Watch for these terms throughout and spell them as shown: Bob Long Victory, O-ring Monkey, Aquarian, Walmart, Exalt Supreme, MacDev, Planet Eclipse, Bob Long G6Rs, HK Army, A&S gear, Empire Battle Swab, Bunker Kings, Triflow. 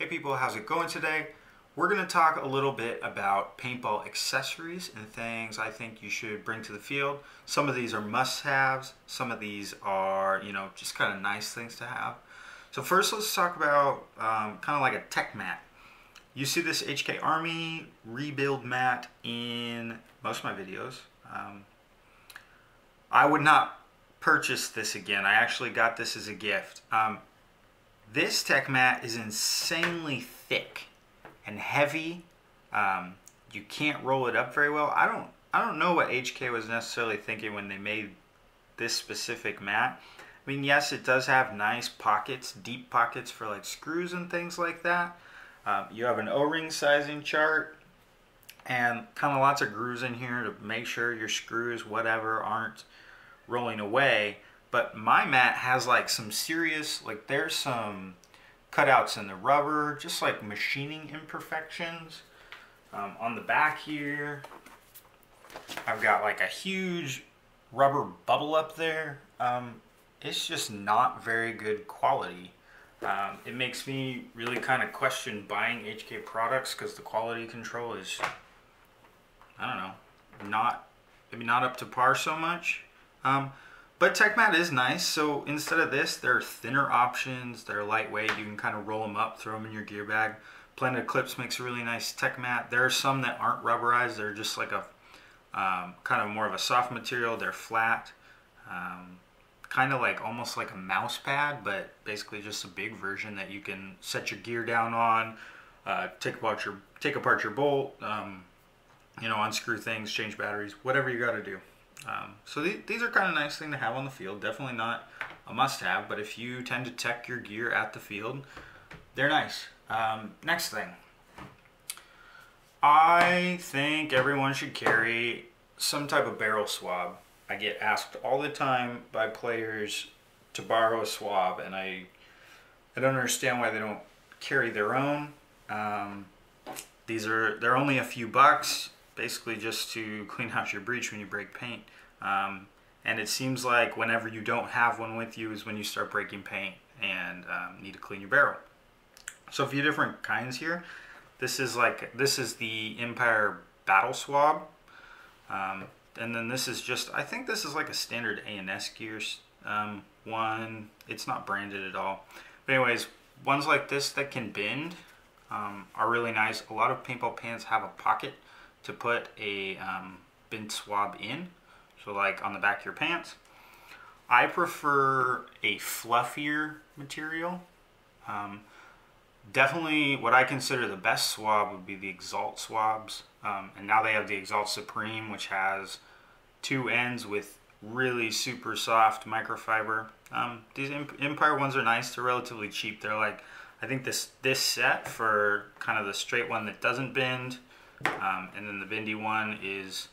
Hey people, how's it going today? We're going to talk a little bit about paintball accessories and things I think you should bring to the field. Some of these are must-haves, some of these are, you know, just kind of nice things to have. So first let's talk about kind of like a tech mat. You see this HK Army rebuild mat in most of my videos. I would not purchase this again. I actually got this as a gift. This tech mat is insanely thick and heavy. You can't roll it up very well. I don't know what HK was necessarily thinking when they made this specific mat. I mean, yes, it does have nice pockets, deep pockets for like screws and things like that. You have an O-ring sizing chart and kind of lots of grooves in here to make sure your screws, whatever, aren't rolling away. But my mat has like some serious, like there's some cutouts in the rubber, just like machining imperfections. On the back here, I've got like a huge rubber bubble up there. It's just not very good quality. It makes me really kind of question buying HK products because the quality control is, I don't know, not, maybe not up to par so much. But tech mat is nice, so instead of this, there are thinner options. They're lightweight, you can kind of roll them up, throw them in your gear bag. Planet Eclipse makes a really nice tech mat. There are some that aren't rubberized, they're just like a kind of more of a soft material. They're flat, kind of like almost like a mouse pad, but basically just a big version that you can set your gear down on, take apart your bolt, you know, unscrew things, change batteries, whatever you got to do. So these are kind of nice thing to have on the field. Definitely not a must-have, but if you tend to tech your gear at the field, they're nice. Next thing, I think everyone should carry some type of barrel swab. I get asked all the time by players to borrow a swab, and I don't understand why they don't carry their own. They're only a few bucks. Basically just to clean out your breech when you break paint. And it seems like whenever you don't have one with you is when you start breaking paint and need to clean your barrel. So a few different kinds here. This is the Empire Battle Swab. And then this is just, I think this is like a standard A&S gear one. It's not branded at all. But anyways, ones like this that can bend are really nice. A lot of paintball pans have a pocket to put a bent swab in, so like on the back of your pants. I prefer a fluffier material. Definitely what I consider the best swab would be the Exalt swabs, and now they have the Exalt Supreme, which has two ends with really super soft microfiber. These Empire ones are nice, they're relatively cheap. They're like, I think this set for kind of the straight one that doesn't bend, and then the bendy one is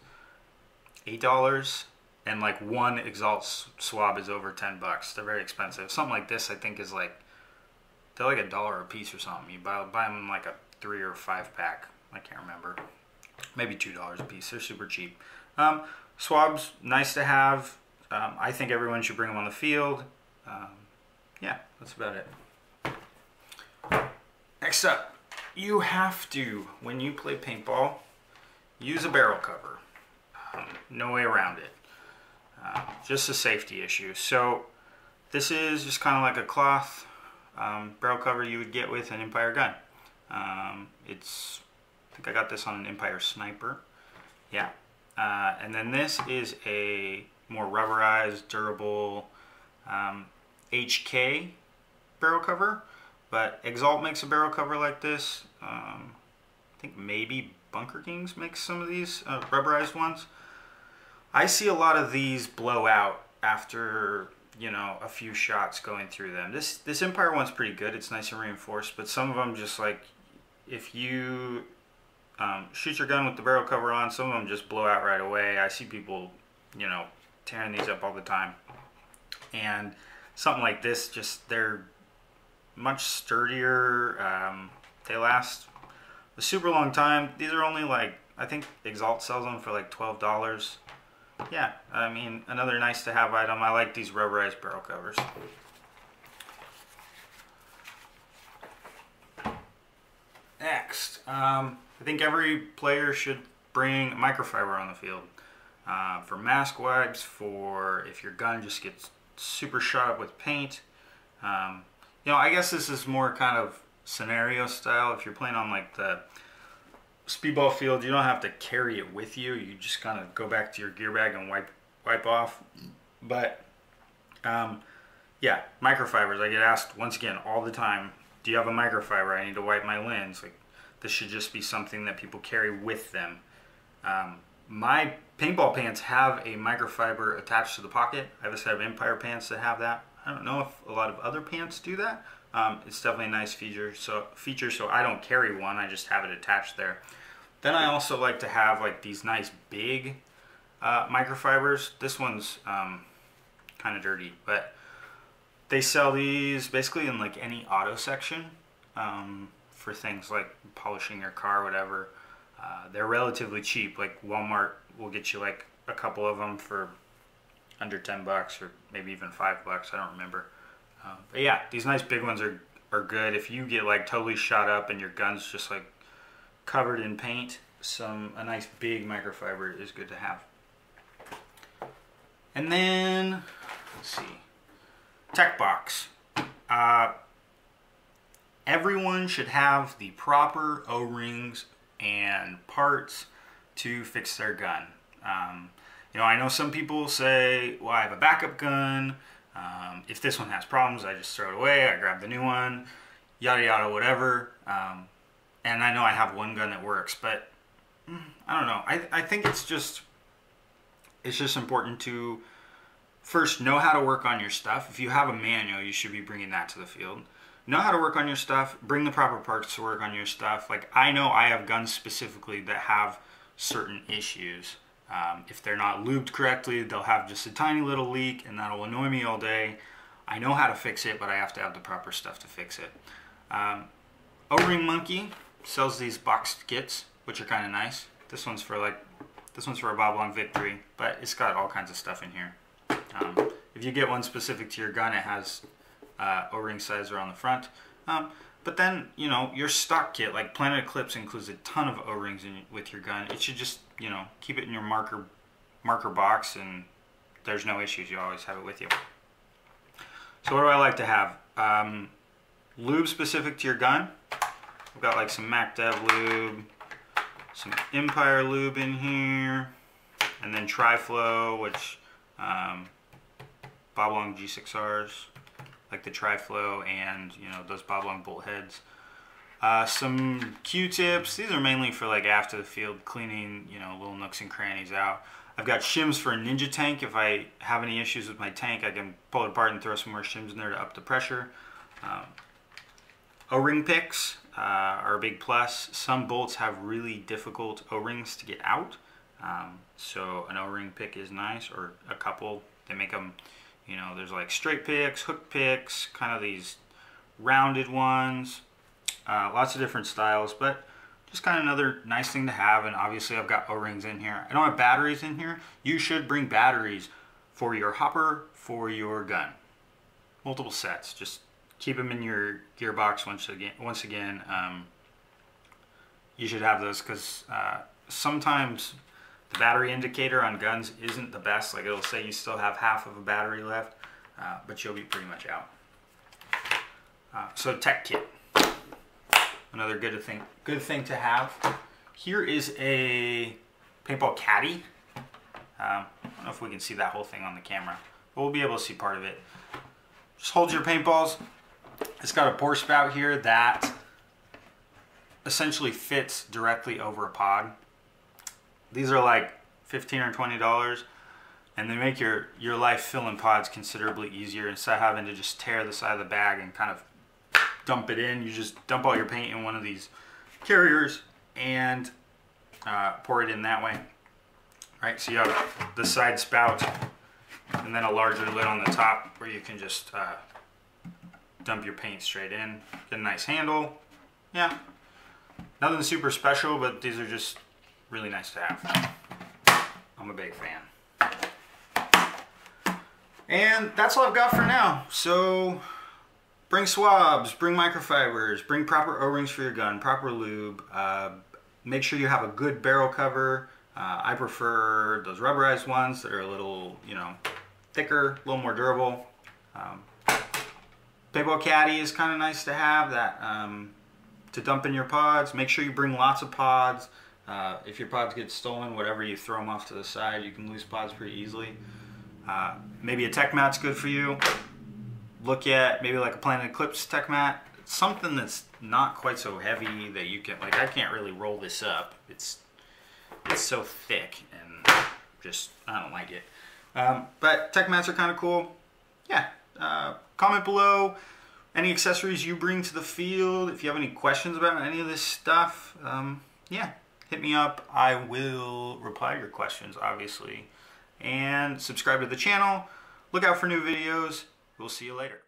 $8, and like one Exalt swab is over $10. They're very expensive. Something like this I think is like, they're like $1 a piece or something. You buy them in like a 3 or 5 pack. I can't remember. Maybe $2 a piece. They're super cheap. Swabs, nice to have. I think everyone should bring them on the field. Yeah, that's about it. Next up. You have to, when you play paintball, use a barrel cover. No way around it. Just a safety issue. So this is just kind of like a cloth barrel cover you would get with an Empire gun. I think I got this on an Empire Sniper. Yeah. And then this is a more rubberized, durable HK barrel cover. But Exalt makes a barrel cover like this. I think maybe Bunker Kings makes some of these rubberized ones. I see a lot of these blow out after, you know, a few shots going through them. This Empire one's pretty good. It's nice and reinforced. But some of them just like, if you shoot your gun with the barrel cover on, some of them just blow out right away. I see people, you know, tearing these up all the time. And something like this, just they're much sturdier. They last a super long time. These are only like, I think Exalt sells them for like $12. Yeah, I mean, another nice to have item. I like these rubberized barrel covers. I think every player should bring microfiber on the field. For mask wipes, for if your gun just gets super shot up with paint. You know, I guess this is more kind of scenario style. If you're playing on like the speedball field, you don't have to carry it with you. You just kind of go back to your gear bag and wipe off. But yeah, microfibers. I get asked once again all the time, do you have a microfiber? I need to wipe my lens. Like, this should just be something that people carry with them. My paintball pants have a microfiber attached to the pocket. I have a set of Empire pants that have that. I don't know if a lot of other pants do that. It's definitely a nice feature. So I don't carry one. I just have it attached there. Then I also like to have like these nice big microfibers. This one's kind of dirty, but they sell these basically in like any auto section for things like polishing your car, whatever. They're relatively cheap. Like Walmart will get you like a couple of them for under 10 bucks or maybe even $5. I don't remember. But yeah, these nice big ones are good. If you get like totally shot up and your gun's just like covered in paint, a nice big microfiber is good to have. And then, let's see, tech box. Everyone should have the proper O-rings and parts to fix their gun. You know, I know some people say, well, I have a backup gun. If this one has problems, I just throw it away, I grab the new one, yada yada, whatever. And I know I have one gun that works, but I don't know. I think it's just important to first know how to work on your stuff. If you have a manual, you should be bringing that to the field. Know how to work on your stuff, bring the proper parts to work on your stuff. Like, I know I have guns specifically that have certain issues. If they're not lubed correctly, they'll have just a tiny little leak, and that'll annoy me all day. I know how to fix it, but I have to have the proper stuff to fix it. O-ring Monkey sells these boxed kits, which are kind of nice. This one's for a Bob Long Victory, but it's got all kinds of stuff in here. If you get one specific to your gun, it has O-ring sizer on the front. But then, you know, your stock kit, like Planet Eclipse, includes a ton of O-rings with your gun. It should just, you know, keep it in your marker box, and there's no issues. You always have it with you. So what do I like to have? Lube specific to your gun. We've got like some MacDev lube, some Empire lube in here, and then Triflow, which Bob Long G6Rs. Like the Triflow and, you know, those Bob Long bolt heads. Some Q-tips. These are mainly for like after the field cleaning, you know, little nooks and crannies out. I've got shims for a ninja tank. If I have any issues with my tank, I can pull it apart and throw some more shims in there to up the pressure. O-ring picks are a big plus. Some bolts have really difficult O-rings to get out. So an O-ring pick is nice, or a couple. They make them, you know, there's like straight picks, hook picks, kind of these rounded ones, lots of different styles, but just kind of another nice thing to have. And obviously I've got O-rings in here. I don't have batteries in here. You should bring batteries for your hopper, for your gun. Multiple sets. Just keep them in your gearbox once again. You should have those, because sometimes the battery indicator on guns isn't the best. Like, it'll say you still have half of a battery left, but you'll be pretty much out. So tech kit, another good thing to have. Here is a paintball caddy. I don't know if we can see that whole thing on the camera, but we'll be able to see part of it. Just hold your paintballs. It's got a pour spout here that essentially fits directly over a pod. These are like $15 or $20, and they make your life filling pods considerably easier. Instead of having to just tear the side of the bag and kind of dump it in, you just dump all your paint in one of these carriers and pour it in that way. All right, so you have the side spout and then a larger lid on the top where you can just dump your paint straight in. Get a nice handle. Yeah, nothing super special, but these are just really nice to have. I'm a big fan. And that's all I've got for now. So Bring swabs, bring microfibers, bring proper O-rings for your gun, proper lube. Make sure you have a good barrel cover. I prefer those rubberized ones that are a little, you know, thicker, a little more durable. Paintball caddy is kind of nice to have that to dump in your pods. Make sure you bring lots of pods. If your pods get stolen, whatever, you throw them off to the side. You can lose pods pretty easily. Maybe a tech mat's good for you. Look at maybe like a Planet Eclipse tech mat. It's something that's not quite so heavy that you can, like, I can't really roll this up. It's so thick and just, I don't like it. But tech mats are kind of cool. Yeah. Comment below any accessories you bring to the field. If you have any questions about any of this stuff, yeah, hit me up. I will reply to your questions, obviously. And subscribe to the channel. Look out for new videos. We'll see you later.